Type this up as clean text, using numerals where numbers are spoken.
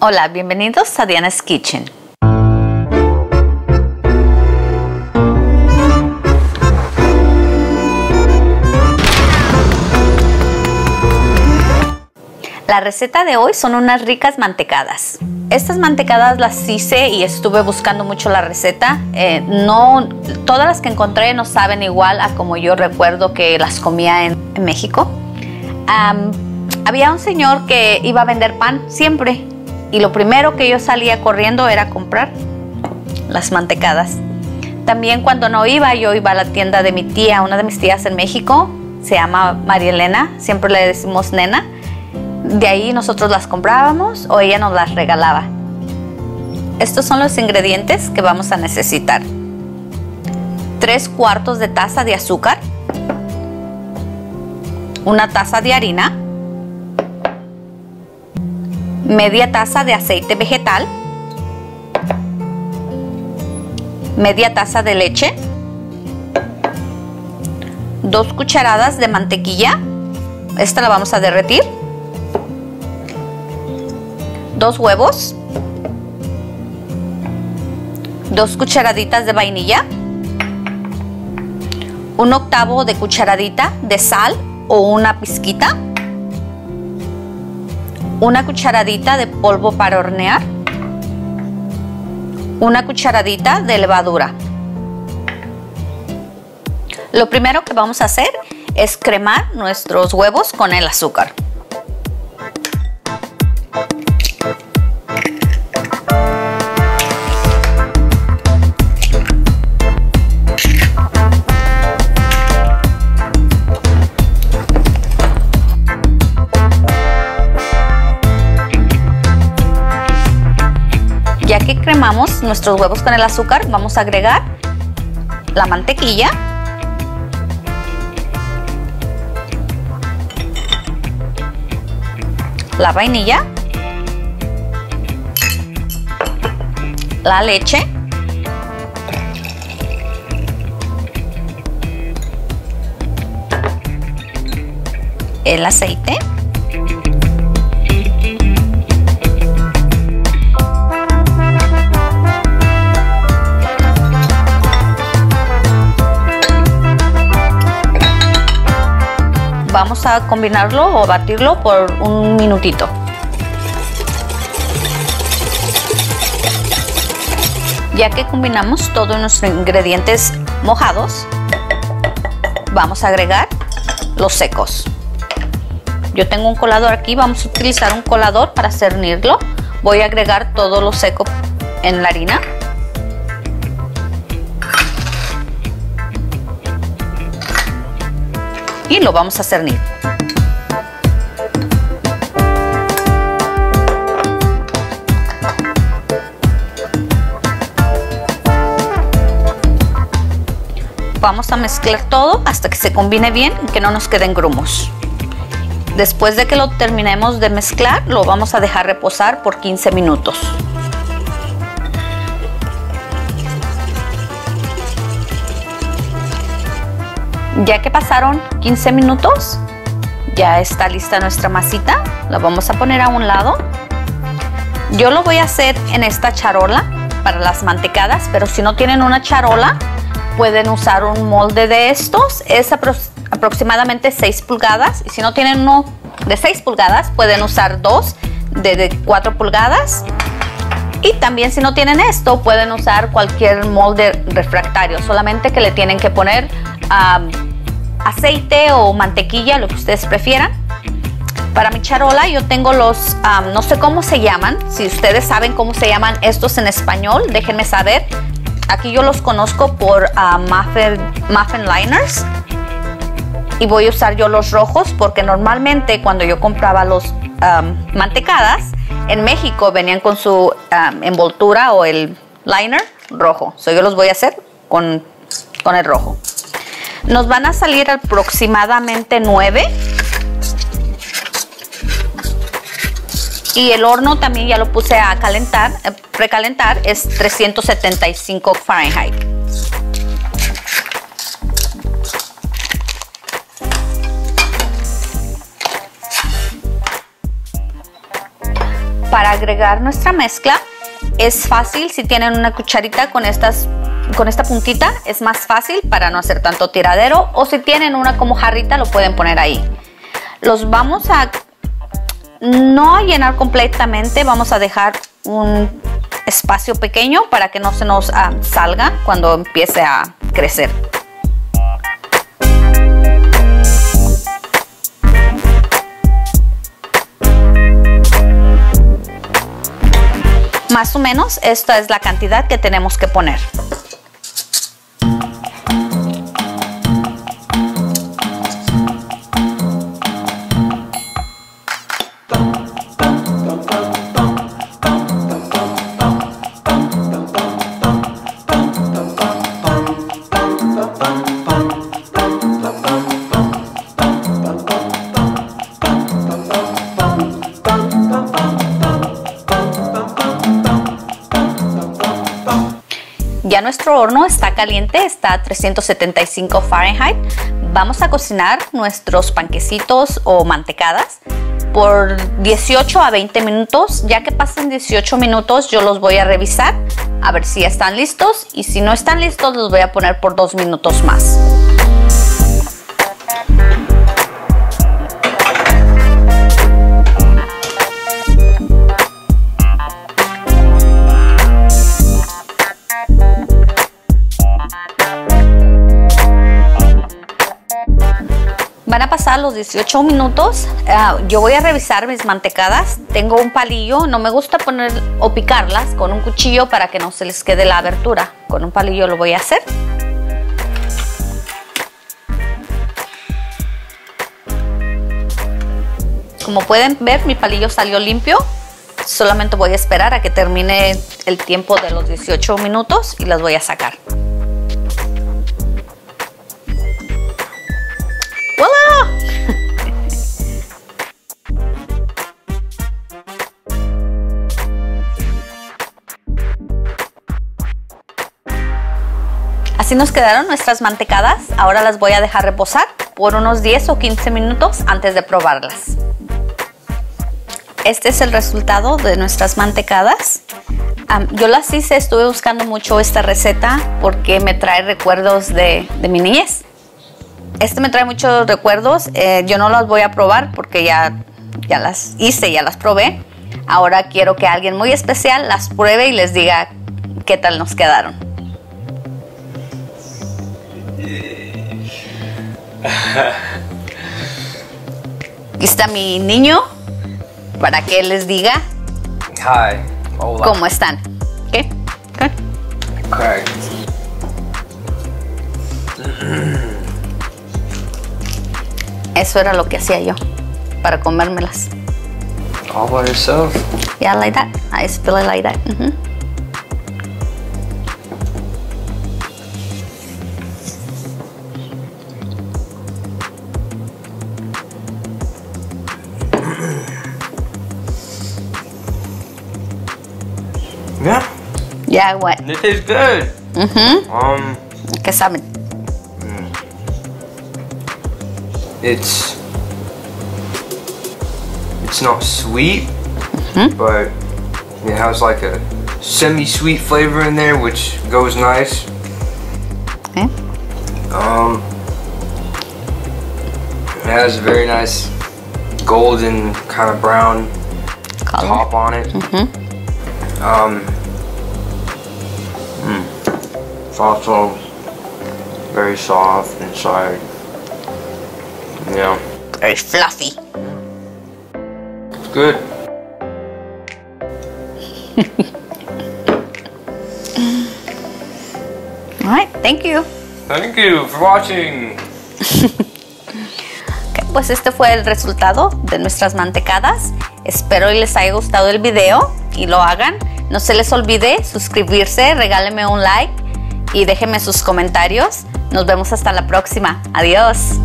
Hola, bienvenidos a Diana's Kitchen. La receta de hoy son unas ricas mantecadas. Estas mantecadas las hice y estuve buscando mucho la receta. Todas las que encontré no saben igual a como yo recuerdo que las comía en México. Había un señor que iba a vender pan siempre y lo primero que yo salía corriendo era comprar las mantecadas. También cuando no iba, yo iba a la tienda de mi tía, una de mis tías en México, se llama María Elena, siempre le decimos nena. De ahí nosotros las comprábamos o ella nos las regalaba. Estos son los ingredientes que vamos a necesitar. 3/4 de taza de azúcar, 1 taza de harina, media taza de aceite vegetal, media taza de leche, 2 cucharadas de mantequilla, esta la vamos a derretir, 2 huevos, 2 cucharaditas de vainilla, 1/8 de cucharadita de sal o una pizquita, 1 cucharadita de polvo para hornear, 1 cucharadita de levadura. Lo primero que vamos a hacer es cremar nuestros huevos con el azúcar. Ya que cremamos nuestros huevos con el azúcar, vamos a agregar la mantequilla, la vainilla, la leche, el aceite, vamos a combinarlo o batirlo por un minutito. Ya que combinamos todos nuestros ingredientes mojados, vamos a agregar los secos. Yo tengo un colador aquí, vamos a utilizar un colador para cernirlo. Voy a agregar todo lo seco en la harina. Y lo vamos a cernir. Vamos a mezclar todo hasta que se combine bien y que no nos queden grumos. Después de que lo terminemos de mezclar, lo vamos a dejar reposar por 15 minutos. Ya que pasaron 15 minutos, ya está lista nuestra masita. La vamos a poner a un lado. Yo lo voy a hacer en esta charola para las mantecadas, pero si no tienen una charola, pueden usar un molde de estos. Es aproximadamente 6 pulgadas. Y si no tienen uno de 6 pulgadas, pueden usar 2 de 4 pulgadas. Y también si no tienen esto, pueden usar cualquier molde refractario. Solamente que le tienen que poner aceite o mantequilla, lo que ustedes prefieran. Para mi charola yo tengo los no sé cómo se llaman. Si ustedes saben cómo se llaman estos en español, déjenme saber. Aquí yo los conozco por muffin liners, y voy a usar yo los rojos porque normalmente cuando yo compraba los mantecadas en México venían con su envoltura o el liner rojo. So, yo los voy a hacer con el rojo. Nos van a salir aproximadamente 9. Y el horno también ya lo puse a calentar, precalentar, es 375 Fahrenheit. para agregar nuestra mezcla. Es fácil, si tienen una cucharita con esta puntita es más fácil para no hacer tanto tiradero, o si tienen una como jarrita lo pueden poner ahí. Los vamos a no llenar completamente, vamos a dejar un espacio pequeño para que no se nos salga cuando empiece a crecer. Más o menos esta es la cantidad que tenemos que poner. Ya nuestro horno está caliente, está a 375 Fahrenheit. Vamos a cocinar nuestros panquecitos o mantecadas por 18 a 20 minutos. Ya que pasen 18 minutos yo los voy a revisar a ver si ya están listos, y si no están listos los voy a poner por 2 minutos más. Van a pasar los 18 minutos, yo voy a revisar mis mantecadas. Tengo un palillo, no me gusta poner o picarlas con un cuchillo para que no se les quede la abertura. Con un palillo lo voy a hacer. Como pueden ver, mi palillo salió limpio. Solamente voy a esperar a que termine el tiempo de los 18 minutos y las voy a sacar. Así nos quedaron nuestras mantecadas. Ahora las voy a dejar reposar por unos 10 o 15 minutos antes de probarlas. Este es el resultado de nuestras mantecadas. Yo las hice, estuve buscando mucho esta receta porque me trae recuerdos de mi niñez. Este me trae muchos recuerdos. Yo no las voy a probar porque ya las hice, ya las probé. Ahora quiero que alguien muy especial las pruebe y les diga qué tal nos quedaron. Aquí está mi niño para que les diga. Hi. Hola. ¿Cómo están? ¿Qué? ¿Qué? Correct. Eso era lo que hacía yo para comérmelas. All by yourself. Yeah, like that. I spill it like that. Yeah. Yeah, what? This is good. ¿Qué saben? It's not sweet, but it has like a semi-sweet flavor in there, which goes nice. Okay. It has a very nice golden kind of brown color. Top on it. It's also very soft inside. Yeah. Very fluffy. It's good. All right, thank you. Thank you for watching. Okay, pues este fue el resultado de nuestras mantecadas. Espero y les haya gustado el video y lo hagan. No se les olvide suscribirse, regálenme un like y déjenme sus comentarios. Nos vemos hasta la próxima. Adiós.